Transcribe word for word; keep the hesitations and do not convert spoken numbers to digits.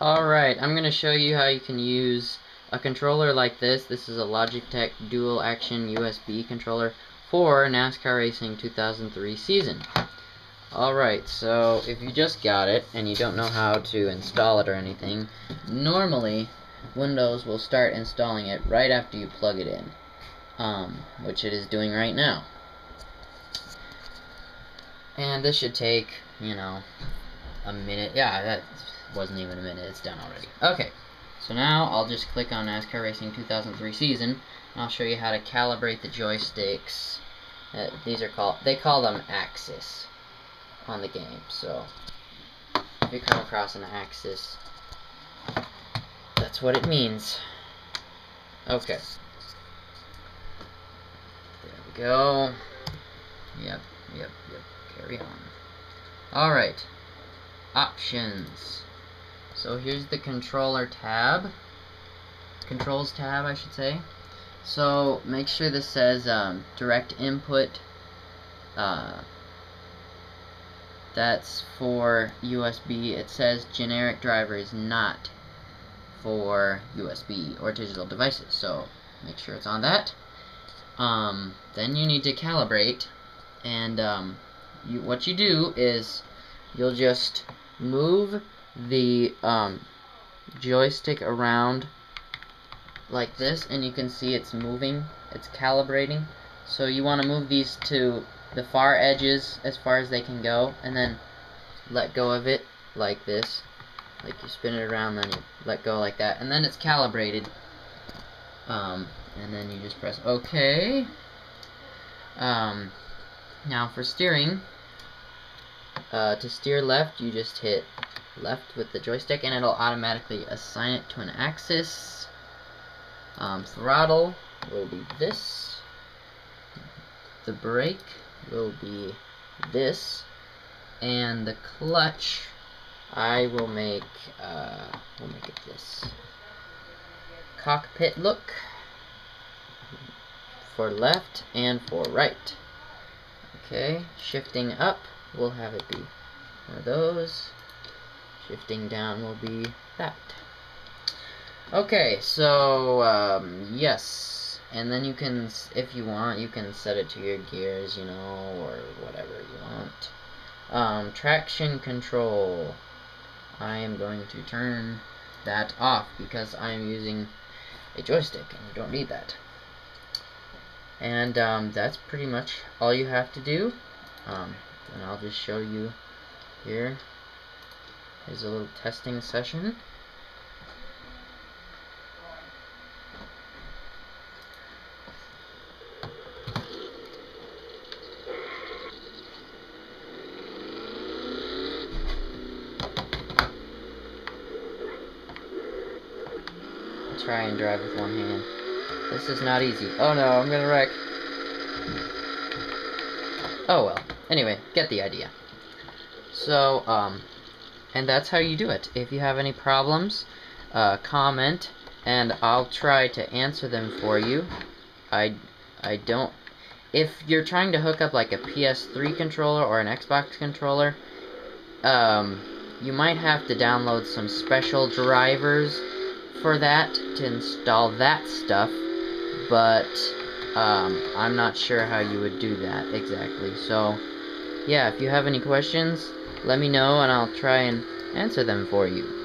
Alright, I'm going to show you how you can use a controller like this. This is a Logitech dual action U S B controller for NASCAR Racing two thousand three season. Alright, so if you just got it and you don't know how to install it or anything, normally Windows will start installing it right after you plug it in, um, which it is doing right now. And this should take, you know, a minute. Yeah, that wasn't even a minute. It's done already. Okay, so now I'll just click on NASCAR Racing two thousand three season, and I'll show you how to calibrate the joysticks. Uh, these are called, they call them axis on the game. So if you come across an axis, that's what it means. Okay. There we go. Yep, yep, yep. Carry on. Alright. Options. So here's the controller tab. Controls tab, I should say. So make sure this says um, direct input. Uh, that's for U S B. It says generic driver is not for U S B or digital devices. So make sure it's on that. Um, then you need to calibrate. And um, you, what you do is you'll just move the um, joystick around like this, and you can see it's moving, it's calibrating. So you want to move these to the far edges as far as they can go, and then let go of it like this. Like you spin it around, then you let go like that, and then it's calibrated. Um, and then you just press OK. Um, now for steering, uh, to steer left, you just hit left with the joystick, and it'll automatically assign it to an axis. Um, throttle will be this. The brake will be this, and the clutch, I will make, uh, we'll make it this cockpit look for left and for right. Okay, shifting up, we'll have it be one of those. Shifting down will be that. Okay, so, um, yes. And then you can, if you want, you can set it to your gears, you know, or whatever you want. Um, traction control. I am going to turn that off because I am using a joystick and you don't need that. And um, that's pretty much all you have to do. Um, and I'll just show you here. Here's a little testing session. Try and drive with one hand. This is not easy. Oh no, I'm gonna wreck. Oh well. Anyway, get the idea. So, um, and that's how you do it. If you have any problems, uh, comment, and I'll try to answer them for you. I, I don't... If you're trying to hook up like a P S three controller or an Xbox controller, um, you might have to download some special drivers for that to install that stuff, but um, I'm not sure how you would do that exactly. So yeah, if you have any questions, let me know and I'll try and answer them for you.